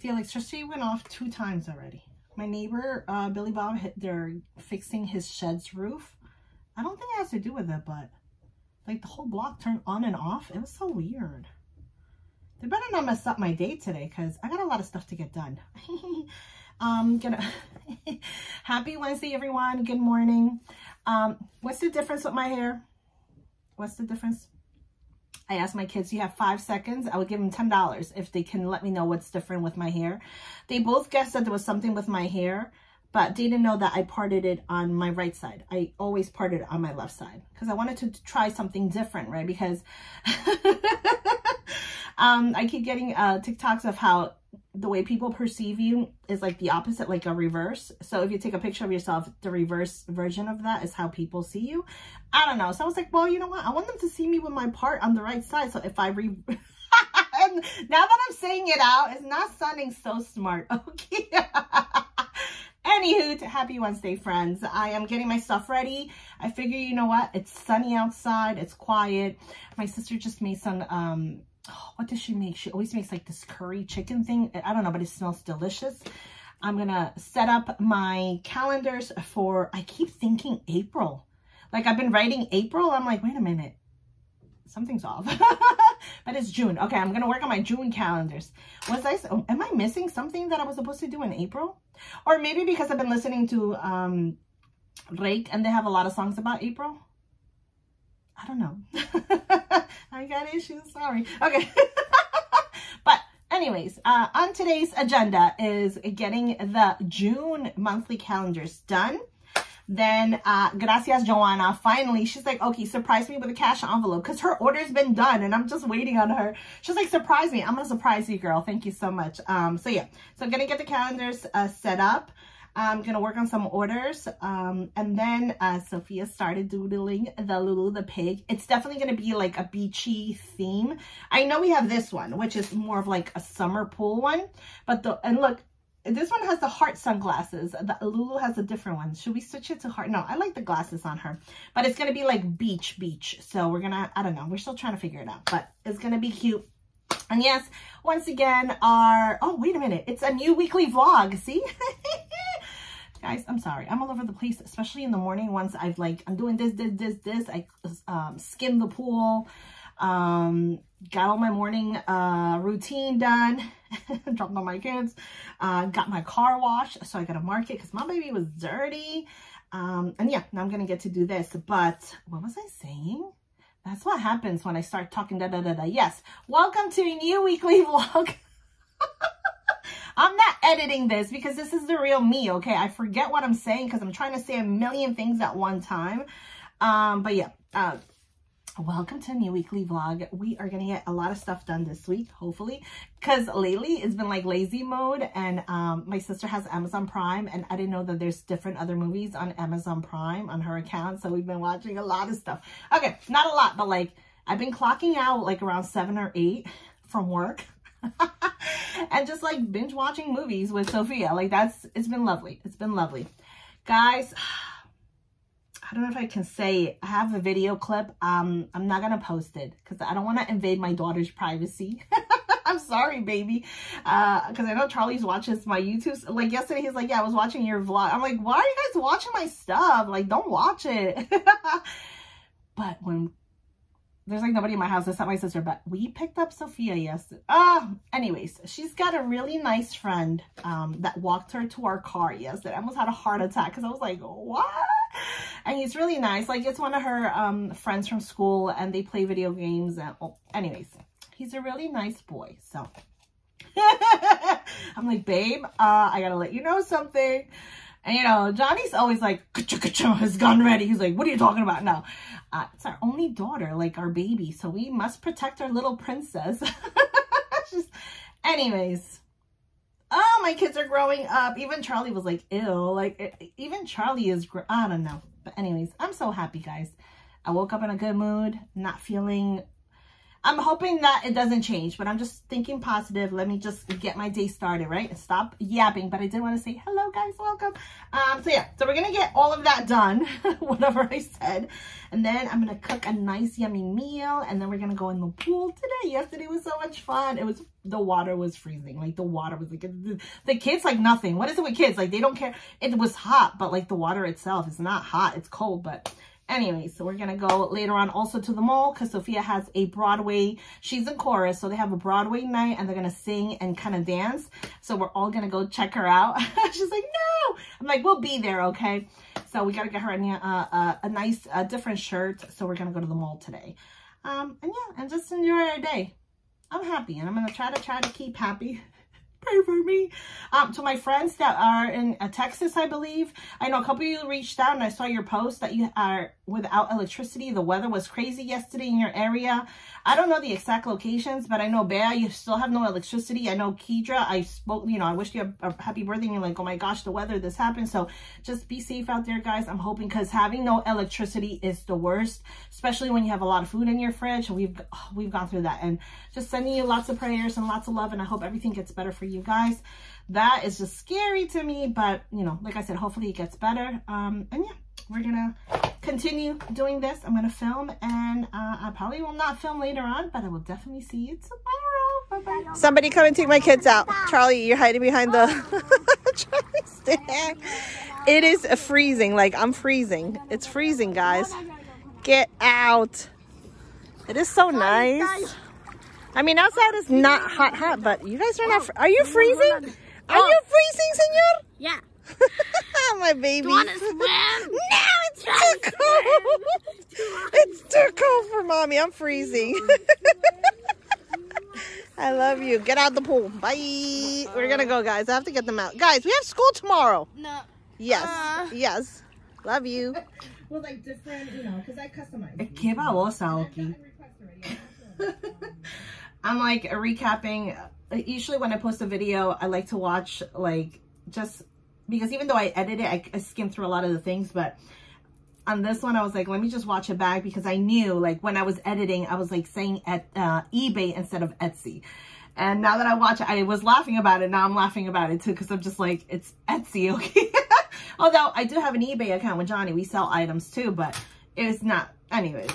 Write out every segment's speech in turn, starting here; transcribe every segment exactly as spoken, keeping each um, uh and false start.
The electricity went off two times already. My neighbor, uh, Billy Bob, they're fixing his shed's roof. I don't think it has to do with it, but like the whole block turned on and off. It was so weird. They better not mess up my day today because I got a lot of stuff to get done. um, gonna Happy Wednesday, everyone. Good morning. Um, what's the difference with my hair? What's the difference? I asked my kids, you have five seconds. I would give them ten dollars if they can let me know what's different with my hair. They both guessed that there was something with my hair, but they didn't know that I parted it on my right side. I always parted it on my left side because I wanted to try something different, right? Because um, I keep getting uh, TikToks of how the way people perceive you is like the opposite, like a reverse. So if you take a picture of yourself, the reverse version of that is how people see you. I don't know. So I was like, well, you know what? I want them to see me with my part on the right side. So if I re... now that I'm saying it out, it's not sounding so smart. Okay. Anywho, happy Wednesday, friends. I am getting my stuff ready. I figure, you know what? It's sunny outside. It's quiet. My sister just made some... um. What does she make? She always makes like this curry chicken thing. I don't know, but it smells delicious. I'm going to set up my calendars for, I keep thinking April. Like I've been writing April. I'm like, wait a minute. Something's off. But it's June. Okay, I'm going to work on my June calendars. Was I, am I missing something that I was supposed to do in April? Or maybe because I've been listening to um, Reik and they have a lot of songs about April. I don't know. I got issues. Sorry. Okay. But anyways, uh, on today's agenda is getting the June monthly calendars done. Then, uh, gracias, Joanna. Finally, she's like, okay, surprise me with a cash envelope because her order's been done and I'm just waiting on her. She's like, surprise me. I'm going to surprise you, girl. Thank you so much. Um, so yeah, so I'm going to get the calendars uh, set up. I'm going to work on some orders. Um, and then uh, Sophia started doodling the Lulu the pig. It's definitely going to be like a beachy theme. I know we have this one, which is more of like a summer pool one. But the, and look, this one has the heart sunglasses. The Lulu has a different one. Should we switch it to heart? No, I like the glasses on her. But it's going to be like beach, beach. So we're going to, I don't know. We're still trying to figure it out. But it's going to be cute. And yes, once again, our, oh, wait a minute. It's a new weekly vlog. See? Guys, I'm sorry. I'm all over the place, especially in the morning once I've like, I'm doing this, this, this, this. I um, skimmed the pool, um, got all my morning uh, routine done, dropped on my kids, uh, got my car washed. So I got to mark it because my baby was dirty. Um, and yeah, now I'm going to get to do this. But what was I saying? That's what happens when I start talking da da da da. Yes. Welcome to a new weekly vlog. I'm not editing this because this is the real me, okay? I forget what I'm saying because I'm trying to say a million things at one time. Um, but yeah, uh, welcome to a new weekly vlog. We are going to get a lot of stuff done this week, hopefully, because lately it's been like lazy mode. And um, my sister has Amazon Prime and I didn't know that there's different other movies on Amazon Prime on her account. So we've been watching a lot of stuff. Okay, not a lot, but like I've been clocking out like around seven or eight from work. And just like binge watching movies with Sophia. Like that's, it's been lovely. It's been lovely. Guys, I don't know if I can say it. I have a video clip. Um, I'm not going to post it because I don't want to invade my daughter's privacy. I'm sorry, baby. Uh, because I know Charlie's watches my YouTube. Like yesterday, he's like, yeah, I was watching your vlog. I'm like, why are you guys watching my stuff? Like, don't watch it. But when... there's like nobody in my house except my sister, but we picked up Sophia yesterday. Ah, oh, anyways, she's got a really nice friend um, that walked her to our car yesterday. I almost had a heart attack because I was like, what? And he's really nice. Like it's one of her um, friends from school and they play video games. And, oh, anyways, he's a really nice boy. So I'm like, babe, uh, I got to let you know something. And, you know, Johnny's always like, his gun ready. He's like, what are you talking about now? Uh, it's our only daughter, like our baby. So we must protect our little princess. Just, anyways. Oh, my kids are growing up. Even Charlie was like, ew. Like, it, even Charlie is, gr I don't know. But anyways, I'm so happy, guys. I woke up in a good mood, not feeling, I'm hoping that it doesn't change, but I'm just thinking positive. Let me just get my day started, right? And stop yapping. But I did want to say, hello guys, welcome. Um, so yeah, so we're going to get all of that done, whatever I said. And then I'm going to cook a nice yummy meal. And then we're going to go in the pool today. Yesterday was so much fun. It was, the water was freezing. Like the water was like, the kids like nothing. What is it with kids? Like they don't care. It was hot, but like the water itself is not hot. It's cold, but... Anyway, so we're going to go later on also to the mall because Sophia has a Broadway, she's in chorus, so they have a Broadway night and they're going to sing and kind of dance. So we're all going to go check her out. She's like, no! I'm like, we'll be there, okay? So we got to get her a, a, a nice, a different shirt. So we're going to go to the mall today. Um, and yeah, and just enjoy our day. I'm happy and I'm going to try to try to keep happy. Pray for me. Um, to my friends that are in uh, Texas, I believe. I know a couple of you reached out and I saw your post that you are without electricity. The weather was crazy yesterday in your area. I don't know the exact locations, but I know Bea, you still have no electricity. I know Kedra, I spoke, you know, I wished you a, a happy birthday and you're like, oh my gosh, the weather, this happened. So just be safe out there, guys. I'm hoping because having no electricity is the worst, especially when you have a lot of food in your fridge. We've, oh, we've gone through that. And just sending you lots of prayers and lots of love. And I hope everything gets better for you. You guys, that is just scary to me, but you know, like I said, hopefully it gets better. Um and yeah, we're gonna continue doing this. I'm gonna film and uh I probably will not film later on, but I will definitely see you tomorrow. Bye bye. Somebody come and take my kids out. Charlie, you're hiding behind the Charlie's there. It is freezing, like I'm freezing. It's freezing, guys. Get out. It is so nice. I mean, outside is not hot, hot, but you guys are not. Are you freezing? Are you freezing, senor? Yeah. My baby. Do you want to swim? No, it's too cold. It's too cold for mommy. I'm freezing. I love you. Get out of the pool. Bye. We're gonna go, guys. I have to get them out, guys. We have school tomorrow. No. Yes. Uh. Yes. Love you. Well, like different, you know, because I customize. Qué babosa, Oki. I'm like recapping. Usually when I post a video, I like to watch, like, just because even though I edit it, I, I skim through a lot of the things, but on this one I was like, let me just watch it back because I knew, like, when I was editing, I was like saying at uh, eBay instead of Etsy. And now that I watch it, I was laughing about it. Now I'm laughing about it too because I'm just like, it's Etsy, okay? Although I do have an eBay account with Johnny. We sell items too, but it's not. Anyways,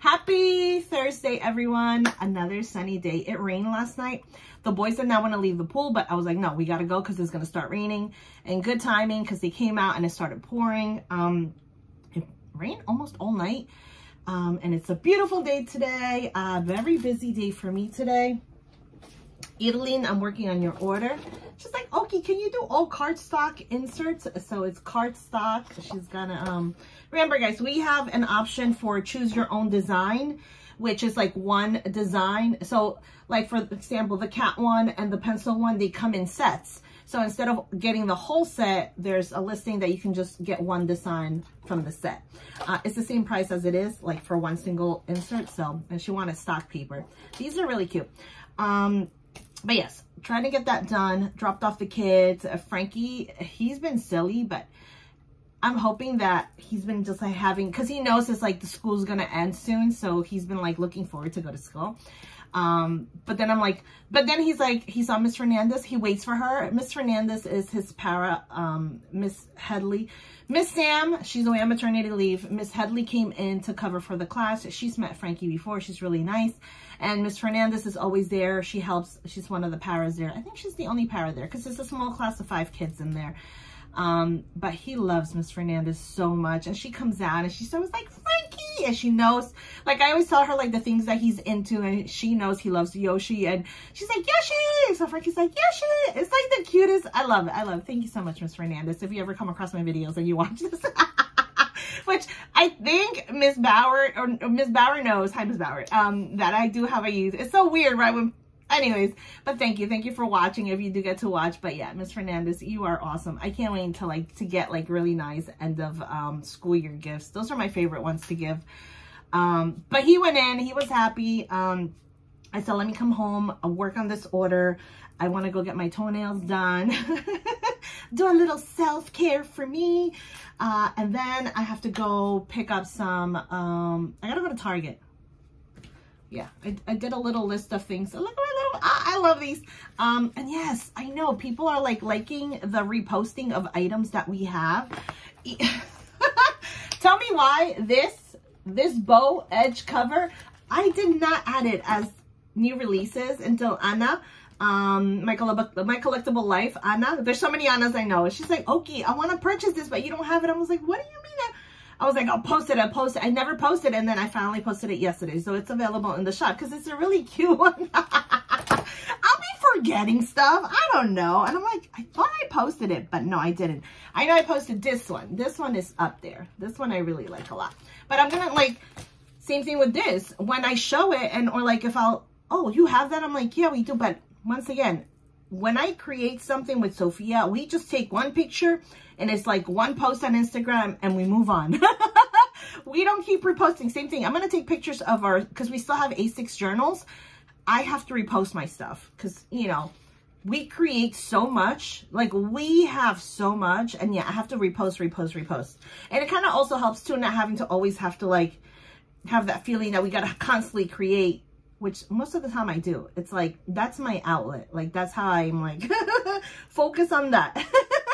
happy Thursday, everyone. Another sunny day. It rained last night. The boys did not want to leave the pool, but I was like, no, we got to go because it's going to start raining. And good timing because they came out and it started pouring. Um, it rained almost all night. Um, and it's a beautiful day today. Uh, very busy day for me today. Edeline, I'm working on your order. She's like, Oki, can you do all cardstock inserts? So it's cardstock. She's gonna, um, remember guys, we have an option for choose your own design, which is like one design. So like for example, the cat one and the pencil one, they come in sets. So instead of getting the whole set, there's a listing that you can just get one design from the set. Uh, it's the same price as it is, like for one single insert. So, and she wanted stock paper. These are really cute. Um, But yes, trying to get that done. Dropped off the kids. Uh, Frankie, he's been silly, but I'm hoping that he's been just like having, because he knows it's like the school's going to end soon. So he's been like looking forward to go to school. Um, but then I'm like, but then he's like, he saw Miss Fernandez. He waits for her. Miss Fernandez is his para, um, Miss Headley. Miss Sam, she's away on maternity leave. Miss Headley came in to cover for the class. She's met Frankie before. She's really nice. And Miss Fernandez is always there. She helps. She's one of the paras there. I think she's the only para there because it's a small class of five kids in there. Um, but he loves Miss Fernandez so much. And she comes out and she's always like, Frankie! And she knows, like, I always tell her, like, the things that he's into. And she knows he loves Yoshi. And she's like, Yoshi! So Frankie's like, Yoshi! It's, like, the cutest. I love it. I love it. Thank you so much, Miss Fernandez. If you ever come across my videos and you watch this. Which I think Miss Bauer, or Miss Bauer knows, hi, Miss Bauer, um, that I do have a use. It's so weird, right? When anyways, but thank you. Thank you for watching if you do get to watch. But yeah, Miss Fernandez, you are awesome. I can't wait until like to get like really nice end of um, school year gifts. Those are my favorite ones to give. Um, but he went in, he was happy. Um, I said, let me come home, I'll work on this order. I want to go get my toenails done. Do a little self-care for me. Uh, and then I have to go pick up some, um, I got to go to Target. yeah, I, I did a little list of things. So look at my little, ah, I love these. Um, and yes, I know people are like liking the reposting of items that we have. Tell me why this, this bow edge cover, I did not add it as new releases until Anna, um, my, my collectible life, Anna. There's so many Annas I know. She's like, Oki, I want to purchase this, but you don't have it. I was like, what do you mean? I I was like, I'll post it, I'll post it. I never posted, and then I finally posted it yesterday. So it's available in the shop because it's a really cute one. I'll be forgetting stuff. I don't know. And I'm like, I thought I posted it, but no, I didn't. I know I posted this one. This one is up there. This one I really like a lot. But I'm going to like, same thing with this. When I show it and or like if I'll, oh, you have that? I'm like, yeah, we do. But once again, when I create something with Sophia, we just take one picture and it's like one post on Instagram and we move on. We don't keep reposting. Same thing. I'm going to take pictures of our, because we still have A six journals. I have to repost my stuff because, you know, we create so much. Like we have so much. And yeah, I have to repost, repost, repost. And it kind of also helps too, not having to always have to like have that feeling that we got to constantly create, which most of the time I do. It's like, that's my outlet. Like, that's how I'm like, focus on that.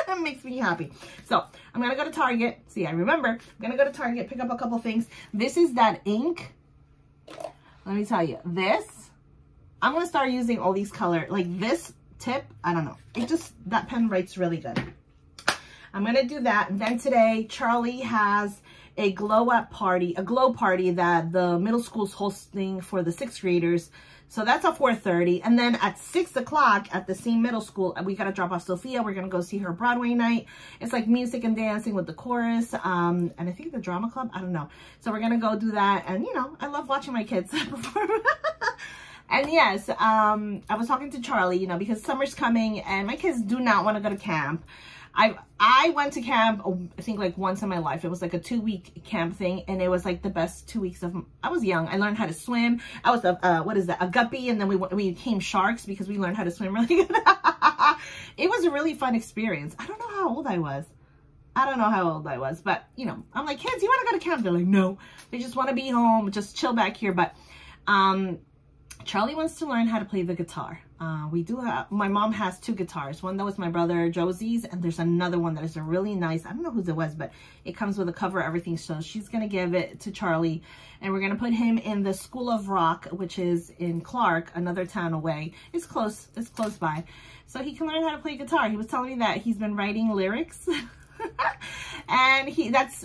It makes me happy. So I'm going to go to Target. See, I remember. I'm going to go to Target, pick up a couple things. This is that ink. Let me tell you, this, I'm going to start using all these color. Like this tip, I don't know. It just, that pen writes really good. I'm going to do that. And then today, Charlie has a glow up party, a glow party that the middle school's hosting for the sixth graders. So that's at four thirty. And then at six o'clock at the same middle school, we got to drop off Sophia. We're going to go see her Broadway night. It's like music and dancing with the chorus. Um, and I think the drama club, I don't know. So we're going to go do that. And you know, I love watching my kids perform. And yes, um, I was talking to Charlie, you know, because summer's coming and my kids do not want to go to camp. I I went to camp, I think like once in my life. It was like a two week camp thing. And it was like the best two weeks of, I was young. I learned how to swim. I was, a, uh, what is that? A guppy. And then we, we became sharks because we learned how to swim really good. It was a really fun experience. I don't know how old I was. I don't know how old I was, but you know, I'm like, kids, you want to go to camp? They're like, no, they just want to be home. Just chill back here. But, um, Charlie wants to learn how to play the guitar. Uh, we do have, my mom has two guitars. One that was my brother Josie's, and there's another one that is a really nice, I don't know whose it was, but it comes with a cover, everything. So she's going to give it to Charlie, and we're going to put him in the School of Rock, which is in Clark, another town away. It's close, it's close by. So he can learn how to play guitar. He was telling me that he's been writing lyrics. And he, that's,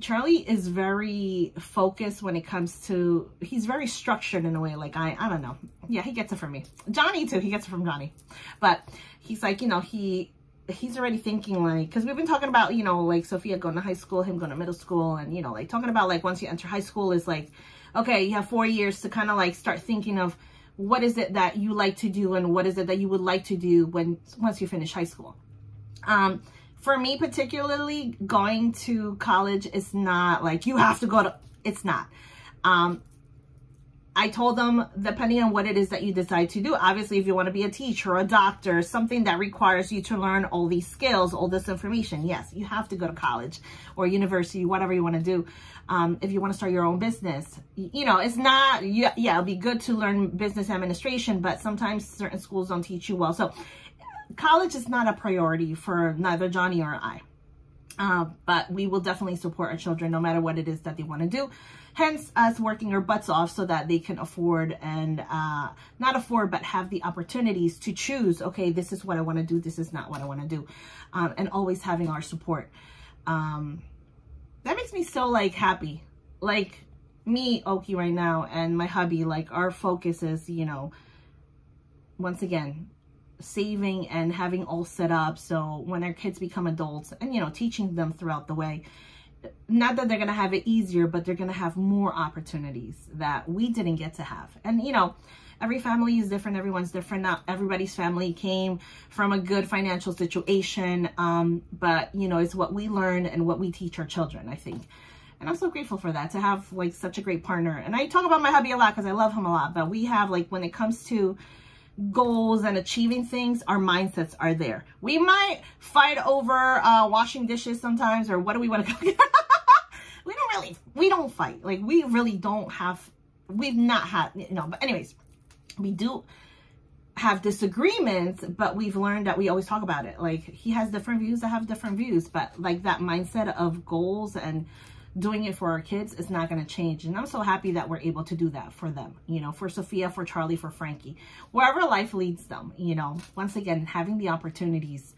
Charlie is very focused when it comes to, he's very structured in a way, like I I don't know. Yeah, he gets it from me. Johnny too, he gets it from Johnny. But he's like, you know, he he's already thinking like, because we've been talking about, you know, like Sophia going to high school, him going to middle school, and you know, like talking about like once you enter high school is like, okay, you have four years to kind of like start thinking of what is it that you like to do and what is it that you would like to do when once you finish high school. Um For me, particularly, going to college is not like, you have to go to, it's not. Um, I told them, depending on what it is that you decide to do, obviously, if you want to be a teacher or a doctor, something that requires you to learn all these skills, all this information, yes, you have to go to college or university, whatever you want to do. Um, if you want to start your own business, you know, it's not, yeah, yeah, it'll be good to learn business administration, but sometimes certain schools don't teach you well. So college is not a priority for neither Johnny or I, uh, but we will definitely support our children no matter what it is that they want to do. Hence us working our butts off so that they can afford and uh, not afford, but have the opportunities to choose, okay, this is what I want to do. This is not what I want to do. Um, and always having our support. Um, that makes me so like happy, like me, Oki right now, and my hubby, like our focus is, you know, once again, saving and having all set up so when our kids become adults and, you know, teaching them throughout the way, not that they're going to have it easier, but they're going to have more opportunities that we didn't get to have. And, you know, every family is different. Everyone's different. Not everybody's family came from a good financial situation. Um, but, you know, it's what we learn and what we teach our children, I think. And I'm so grateful for that, to have like such a great partner. And I talk about my hubby a lot because I love him a lot, but we have like, when it comes to goals and achieving things, our mindsets are there. We might fight over uh washing dishes sometimes, or what do we want to cook. We don't fight. We don't fight. Like, we really don't have, we've not had, you know, but anyways, we do have disagreements, but we've learned that we always talk about it. Like, he has different views, I have different views, but like that mindset of goals and doing it for our kids is not going to change. And I'm so happy that we're able to do that for them, you know, for Sophia, for Charlie, for Frankie, wherever life leads them, you know, once again, having the opportunities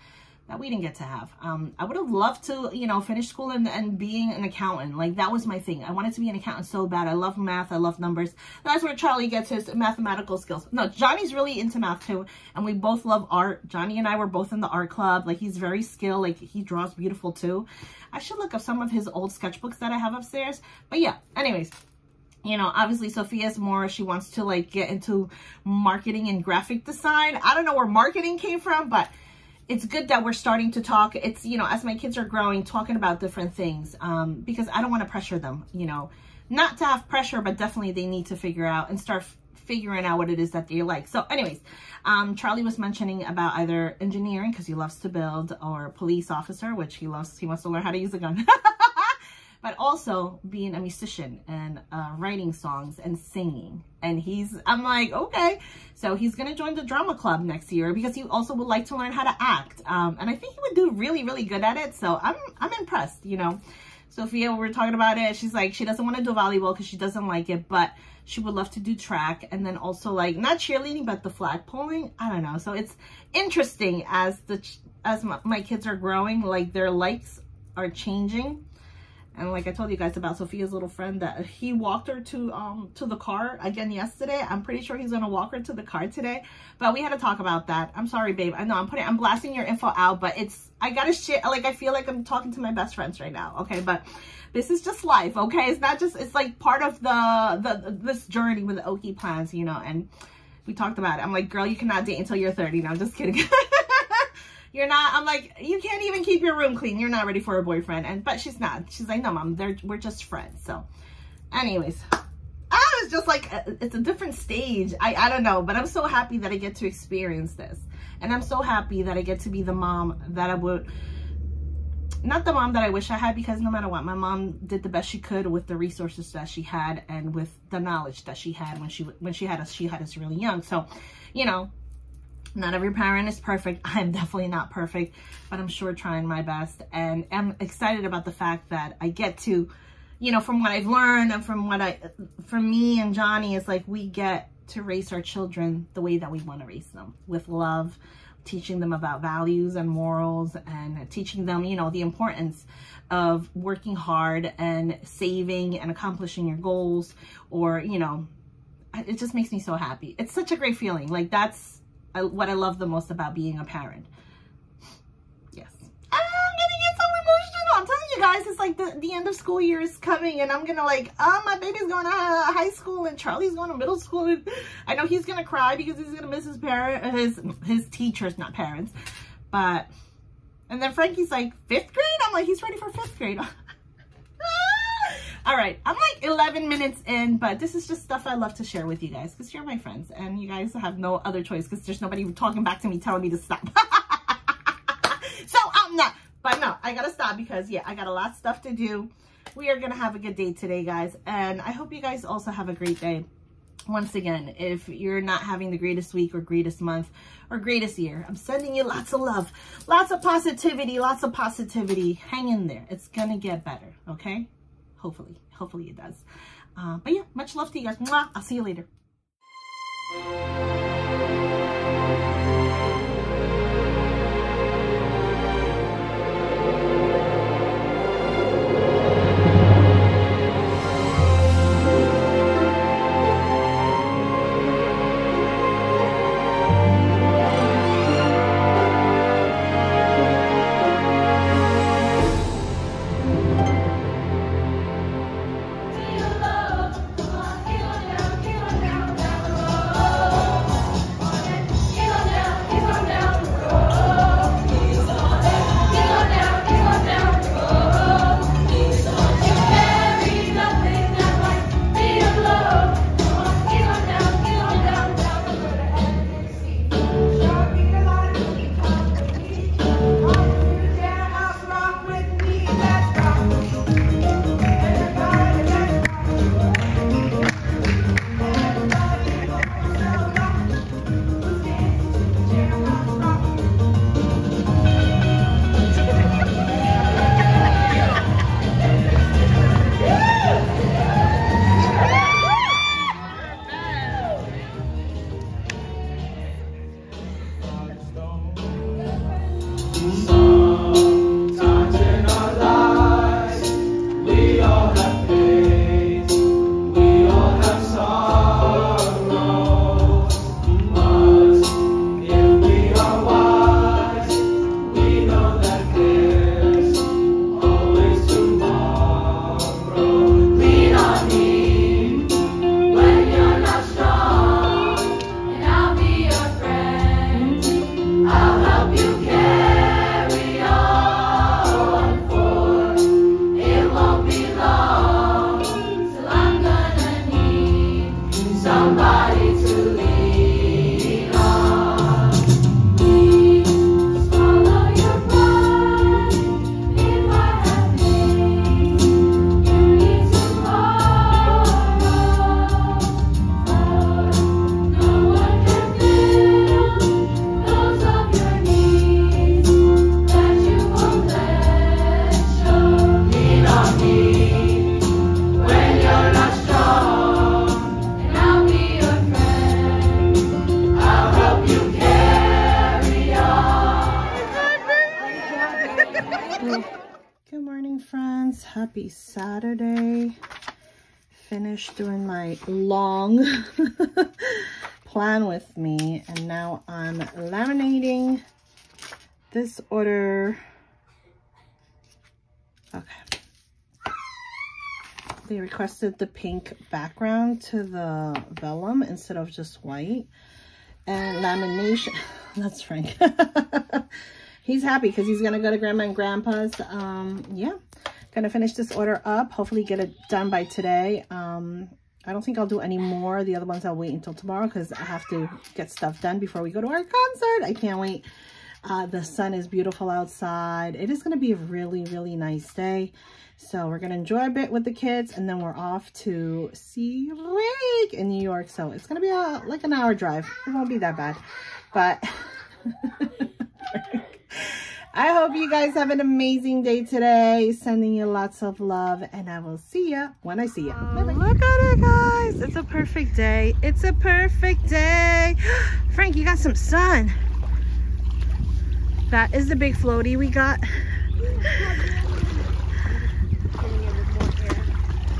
that we didn't get to have. Um, I would have loved to, you know, finish school and, and being an accountant. Like, that was my thing. I wanted to be an accountant so bad. I love math. I love numbers. That's where Charlie gets his mathematical skills. No, Johnny's really into math too. And we both love art. Johnny and I were both in the art club. Like, he's very skilled. Like, he draws beautiful too. I should look up some of his old sketchbooks that I have upstairs. But yeah, anyways. You know, obviously Sophia's more, she wants to like get into marketing and graphic design. I don't know where marketing came from, but it's good that we're starting to talk. It's, you know, as my kids are growing, talking about different things, um, because I don't want to pressure them, you know, not to have pressure, but definitely they need to figure out and start figuring out what it is that they like. So anyways, um, Charlie was mentioning about either engineering, because he loves to build, or police officer, which he loves, he wants to learn how to use a gun, but also being a musician and uh, writing songs and singing. And he's, I'm like, okay. So he's going to join the drama club next year because he also would like to learn how to act. Um, and I think he would do really, really good at it. So I'm, I'm impressed, you know. Sophia, we were talking about it. She's like, she doesn't want to do volleyball because she doesn't like it, but she would love to do track. And then also like, not cheerleading, but the flag pulling. I don't know. So it's interesting as the, as my, my kids are growing, like their likes are changing. And like I told you guys about Sophia's little friend that he walked her to um to the car again yesterday. I'm pretty sure he's gonna walk her to the car today. But we had to talk about that. I'm sorry, babe. I know I'm putting I'm blasting your info out, but it's I gotta shit. Like, I feel like I'm talking to my best friends right now. Okay, but this is just life. Okay, it's not just it's like part of the the this journey with the Oki Plans, you know. And we talked about it. I'm like, girl, you cannot date until you're thirty. No, I'm just kidding. You're not, I'm like, you can't even keep your room clean. You're not ready for a boyfriend. And, but she's not. She's like, no, mom, they're, we're just friends. So anyways, I was just like, it's a different stage. I, I don't know, but I'm so happy that I get to experience this. And I'm so happy that I get to be the mom that I would, not the mom that I wish I had, because no matter what, my mom did the best she could with the resources that she had and with the knowledge that she had when she, when she had us, she had us really young. So, you know, not every parent is perfect. I'm definitely not perfect, but I'm sure trying my best. And I'm excited about the fact that I get to, you know, from what I've learned and from what I, from me and Johnny, it's like we get to raise our children the way that we want to raise them, with love, teaching them about values and morals, and teaching them, you know, the importance of working hard and saving and accomplishing your goals. Or, you know, it just makes me so happy. It's such a great feeling. Like, that's I, what I love the most about being a parent. Yes. I'm gonna get so emotional. I'm telling you guys, it's like the, the end of school year is coming, and I'm gonna like, oh, my baby's going to high school, and Charlie's going to middle school, and I know he's gonna cry because he's gonna miss his parent, his his teachers, not parents. But, and then Frankie's like, fifth grade? I'm like, he's ready for fifth grade. All right, I'm like eleven minutes in, but this is just stuff I love to share with you guys because you're my friends and you guys have no other choice because there's nobody talking back to me telling me to stop. So I'm not, but no, I gotta stop because yeah, I got a lot of stuff to do. We are gonna have a good day today, guys. And I hope you guys also have a great day. Once again, if you're not having the greatest week or greatest month or greatest year, I'm sending you lots of love, lots of positivity, lots of positivity. Hang in there. It's gonna get better, okay? Hopefully, hopefully it does. Uh, but yeah, much love to you guys. Mwah! I'll see you later. Good morning, friends. Happy Saturday. Finished doing my long plan with me, and now I'm laminating this order. Okay. They requested the pink background to the vellum instead of just white. And lamination. That's Frank. He's happy because he's going to go to Grandma and Grandpa's. Um, yeah. Going to finish this order up. Hopefully get it done by today. Um, I don't think I'll do any more. The other ones I'll wait until tomorrow because I have to get stuff done before we go to our concert. I can't wait. Uh, the sun is beautiful outside. It is going to be a really, really nice day. So we're going to enjoy a bit with the kids. And then we're off to see Reik in New York. So it's going to be a, like an hour drive. It won't be that bad. But... I hope you guys have an amazing day today. Sending you lots of love, and I will see ya when I see ya. Bye -bye. Look at it, guys. It's a perfect day. It's a perfect day. Frank, you got some sun. That is the big floaty we got.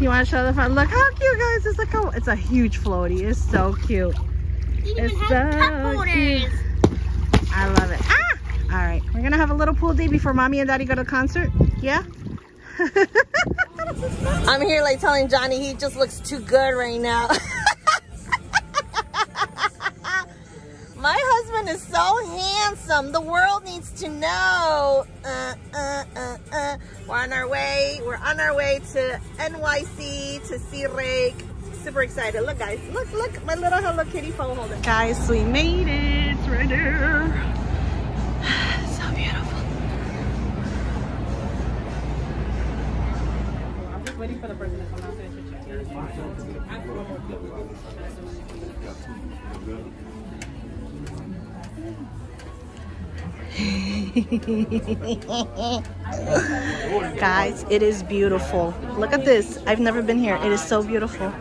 You want to show the front? Look how cute, guys. It's like a, it's a huge floaty. It's so cute. You it's even so have cute. I love it. Ah! All right, we're gonna have a little pool day before Mommy and Daddy go to the concert. Yeah? I'm here like telling Johnny he just looks too good right now. My husband is so handsome. The world needs to know. Uh, uh, uh, uh. We're on our way. We're on our way to N Y C to see Reik. Super excited. Look, guys. Look, look. My little Hello Kitty phone holder. Guys, we made it. It's right there. So beautiful. I'm just waiting for the person to come out and chit chat. Guys, it is beautiful. Look at this. I've never been here. It is so beautiful.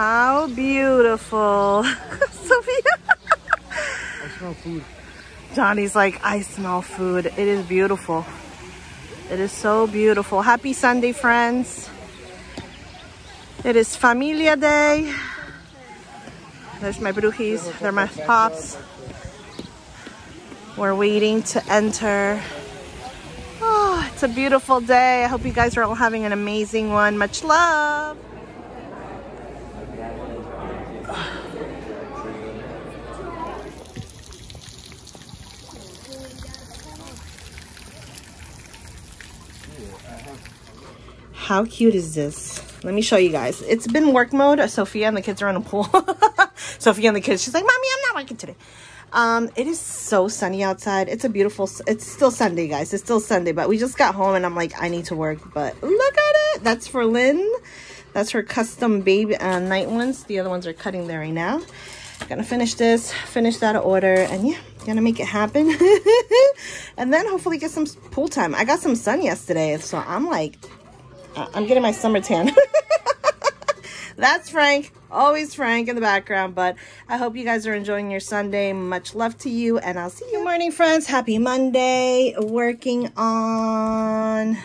How beautiful. Sophia. I smell food. Johnny's like, I smell food. It is beautiful. It is so beautiful. Happy Sunday, friends. It is Familia Day. There's my brujis. They're my pops. We're waiting to enter. Oh, it's a beautiful day. I hope you guys are all having an amazing one. Much love. How cute is this? Let me show you guys. It's been work mode. Sophia and the kids are in a pool. Sophia and the kids. She's like, Mommy, I'm not working today. Um, it is so sunny outside. It's a beautiful, it's still Sunday, guys. It's still Sunday, but we just got home and I'm like, I need to work, but look at it. That's for Lynn. That's her custom baby uh, night ones. The other ones are cutting there right now. Gonna finish this, finish that order, and yeah, gonna make it happen. And then hopefully get some pool time. I got some sun yesterday, so I'm like, I'm getting my summer tan. That's Frank, always Frank in the background, but I hope you guys are enjoying your Sunday. Much love to you, and I'll see you. Good morning, friends. Happy Monday. Working on...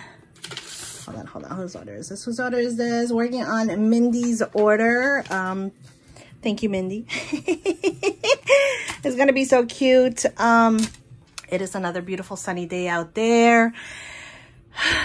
Hold on, hold on. Whose order is this? Whose order is this? Working on Mindy's order. Um, thank you, Mindy. It's going to be so cute. Um, it is another beautiful sunny day out there.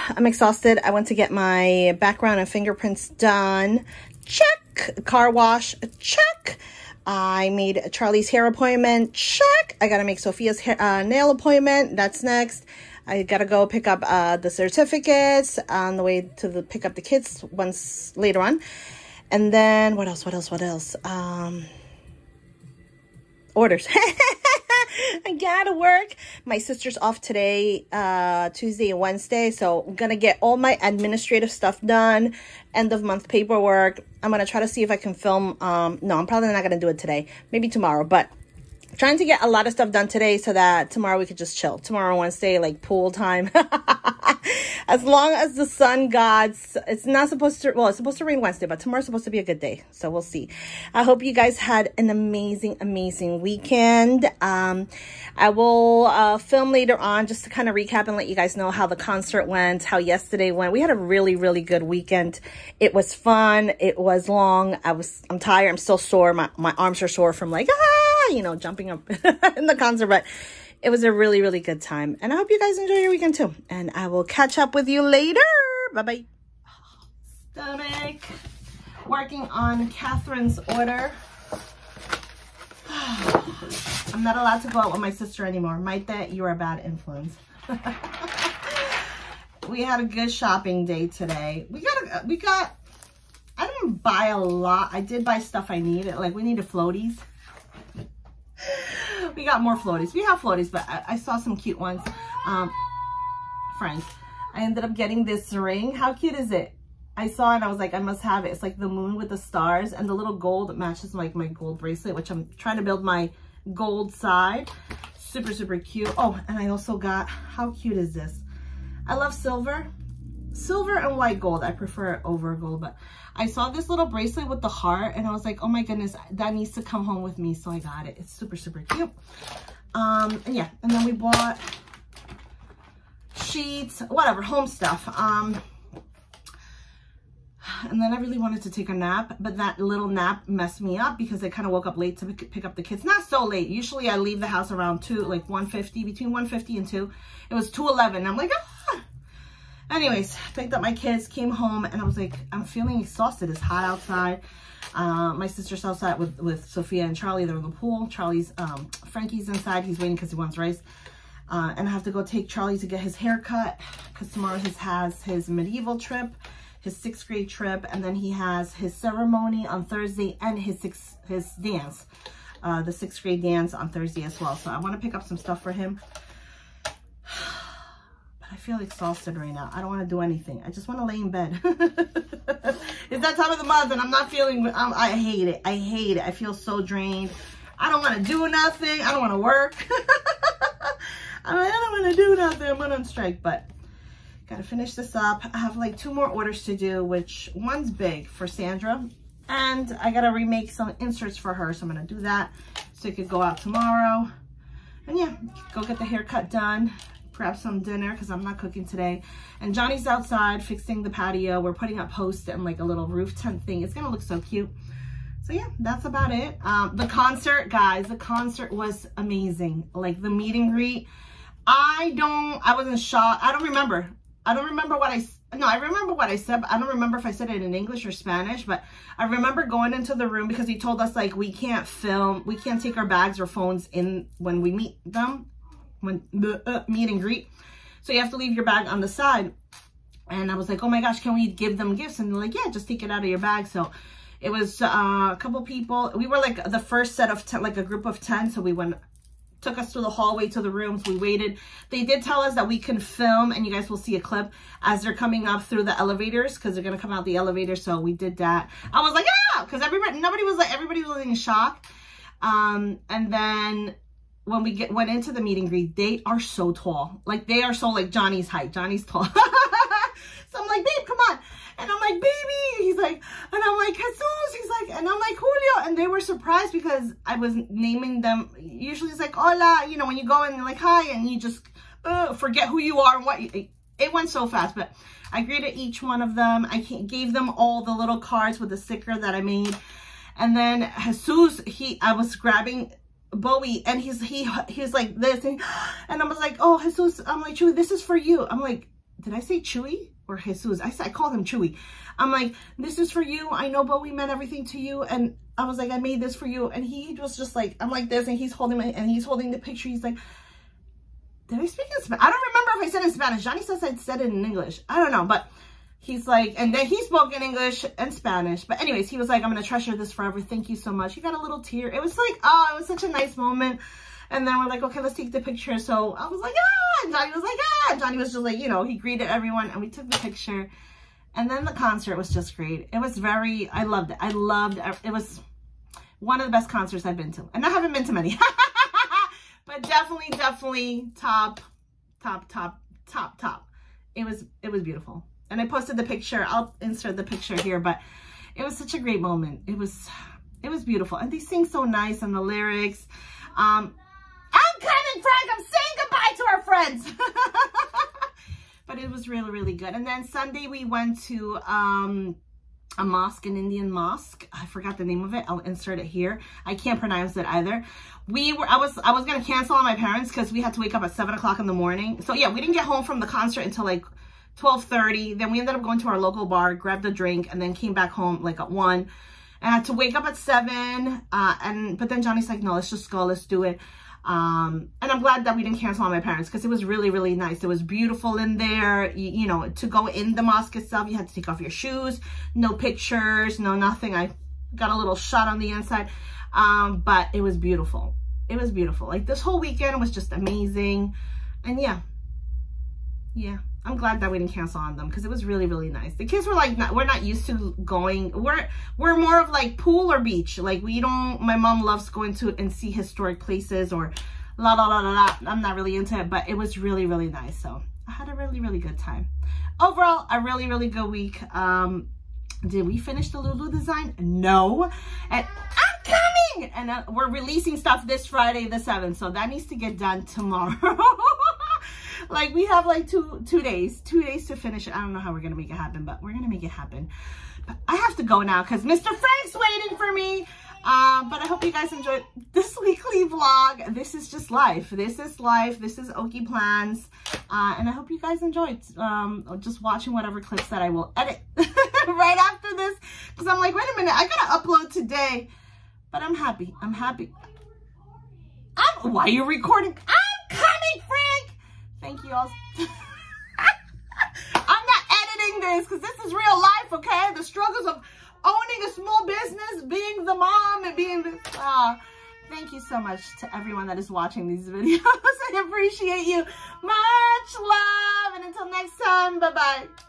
I'm exhausted. I went to get my background and fingerprints done. Check. Car wash. Check. I made Charlie's hair appointment. Check. I got to make Sophia's hair, uh, nail appointment. That's next. I got to go pick up uh, the certificates on the way to the, pick up the kids once later on. And then what else? What else? What else? Um, orders. I gotta work. My sister's off today, uh, Tuesday and Wednesday. So I'm gonna get all my administrative stuff done, end of month paperwork. I'm gonna try to see if I can film. Um, no, I'm probably not gonna do it today. Maybe tomorrow, but I'm trying to get a lot of stuff done today so that tomorrow we could just chill. Tomorrow, Wednesday, like pool time. As long as the sun gods, it's not supposed to, well, it's supposed to rain Wednesday, but tomorrow's supposed to be a good day. So we'll see. I hope you guys had an amazing, amazing weekend. Um, I will uh, film later on just to kind of recap and let you guys know how the concert went, how yesterday went. We had a really, really good weekend. It was fun. It was long. I was, I'm tired. I'm still sore. My, my arms are sore from like, ah, you know, jumping up in the concert, but it was a really, really good time. And I hope you guys enjoy your weekend too. And I will catch up with you later. Bye-bye. Stomach. Working on Catherine's order. I'm not allowed to go out with my sister anymore. Maite, you are a bad influence. We had a good shopping day today. We got, a, we got, I didn't buy a lot. I did buy stuff I needed. Like we needed floaties. We got more floaties. We have floaties, but I, I saw some cute ones. Um, friends, I ended up getting this ring. How cute is it? I saw it and I was like, I must have it. It's like the moon with the stars and the little gold matches like my gold bracelet, which I'm trying to build my gold side. Super, super cute. Oh, and I also got, how cute is this? I love silver. Silver and white gold. I prefer it over gold, but I saw this little bracelet with the heart and I was like, oh my goodness, that needs to come home with me. So I got it. It's super, super cute. Um, and yeah, and then we bought sheets, whatever, home stuff. Um, and then I really wanted to take a nap, but that little nap messed me up because I kind of woke up late to pick up the kids. Not so late. Usually I leave the house around two, like one fifty, between one fifty and two. It was two eleven. I'm like, ah. Anyways, picked up my kids, came home, and I was like, I'm feeling exhausted. It's hot outside. Uh, my sister's outside with, with Sophia and Charlie. They're in the pool. Charlie's, um, Frankie's inside. He's waiting because he wants rice. Uh, and I have to go take Charlie to get his haircut because tomorrow he has his medieval trip, his sixth grade trip, and then he has his ceremony on Thursday and his sixth, his dance, uh, the sixth grade dance on Thursday as well. So I want to pick up some stuff for him. I feel exhausted right now. I don't want to do anything. I just want to lay in bed. It's that time of the month and I'm not feeling, I'm, I hate it. I hate it. I feel so drained. I don't want to do nothing. I don't want to work. I mean, I don't want to do nothing. I'm going on strike, but got to finish this up. I have like two more orders to do, which one's big for Sandra. And I got to remake some inserts for her. So I'm going to do that so it could go out tomorrow. And yeah, go get the haircut done. Grab some dinner because I'm not cooking today. And Johnny's outside fixing the patio. We're putting up posts and like a little roof tent thing. It's gonna look so cute. So yeah, that's about it. Um, the concert, guys, the concert was amazing. Like the meet and greet. I don't, I wasn't shocked. I don't remember. I don't remember what I, no, I remember what I said, but I don't remember if I said it in English or Spanish, but I remember going into the room because he told us like, we can't film, we can't take our bags or phones in when we meet them. When the uh, meet and greet, so you have to leave your bag on the side. And I was like, oh my gosh, can we give them gifts? And they're like, yeah, just take it out of your bag. So it was uh, a couple people. We were like the first set of ten, like a group of ten. So we went took us through the hallway to the rooms. We waited. They did tell us that we can film, and you guys will see a clip as they're coming up through the elevators, because they're going to come out the elevator. So we did that. I was like, yeah, because everybody, nobody was like, everybody was in shock. Um, and then when we get, went into the meet and greet, they are so tall. Like, they are so like Johnny's height. Johnny's tall. So I'm like, babe, come on. And I'm like, baby. He's like, and I'm like, Jesus. He's like, and I'm like, Julio. And they were surprised because I was naming them. Usually it's like, hola. You know, when you go and you're like, hi. And you just uh, forget who you are and what you, it went so fast. But I greeted each one of them. I gave them all the little cards with the sticker that I made. And then Jesus, he, I was grabbing Bowie, and he's he he's like this, and, and I was like, oh, Jesus. I'm like, Chewy, this is for you. I'm like, did I say Chewy or Jesus? I, I called him Chewy. I'm like, this is for you. I know Bowie meant everything to you, and I was like, I made this for you. And he was just like, I'm like this, and he's holding my, and he's holding the picture. He's like, did I speak in Spanish? I don't remember if I said it in Spanish. Johnny says I said it in English. I don't know, but he's like, and then he spoke in English and Spanish. But anyways, he was like, I'm going to treasure this forever. Thank you so much. He got a little tear. It was like, oh, it was such a nice moment. And then we're like, okay, let's take the picture. So I was like, ah, and Johnny was like, ah. Johnny was just like, you know, he greeted everyone, and we took the picture. And then the concert was just great. It was very, I loved it. I loved it. It was one of the best concerts I've been to. And I haven't been to many. But definitely, definitely top, top, top, top, top. It was, it was beautiful. And I posted the picture. I'll insert the picture here, but it was such a great moment. It was, it was beautiful. And they sing so nice on the lyrics. Um, I'm coming, Frank. I'm saying goodbye to our friends. But it was really, really good. And then Sunday we went to um, a mosque, an Indian mosque. I forgot the name of it. I'll insert it here. I can't pronounce it either. We were, I was, I was going to cancel on my parents because we had to wake up at seven o'clock in the morning. So yeah, we didn't get home from the concert until like twelve thirty. Then we ended up going to our local bar, grabbed a drink, and then came back home like at one. And I had to wake up at seven. Uh, and but then Johnny's like, no, let's just go, let's do it. Um, and I'm glad that we didn't cancel on my parents because it was really, really nice. It was beautiful in there. You, you know, to go in the mosque itself, you had to take off your shoes. No pictures, no nothing. I got a little shot on the inside, um, but it was beautiful. It was beautiful. Like, this whole weekend was just amazing. And yeah, yeah. I'm glad that we didn't cancel on them because it was really, really nice. The kids were like, not, we're not used to going. We're we're more of like pool or beach. Like, we don't, my mom loves going to and see historic places or la, la, la, la, la. I'm not really into it, but it was really, really nice. So I had a really, really good time. Overall, a really, really good week. Um, did we finish the Lulu design? No. And I'm coming! And uh, we're releasing stuff this Friday the seventh. So that needs to get done tomorrow. Like, we have like two two days two days to finish it. I don't know how we're gonna make it happen, but we're gonna make it happen. But I have to go now because Mister Frank's waiting for me. Um but I hope you guys enjoyed this weekly vlog. This is just life. This is life. This is Oki Plans. Uh and I hope you guys enjoyed um just watching whatever clips that I will edit right after this, because I'm like, wait a minute, I gotta upload today. But I'm happy. I'm happy. I'm why are you recording? I'm coming, Frank. Thank you all. I'm not editing this because this is real life, okay? The struggles of owning a small business, being the mom, and being the... Uh, thank you so much to everyone that is watching these videos. I appreciate you. Much love. And until next time, bye-bye.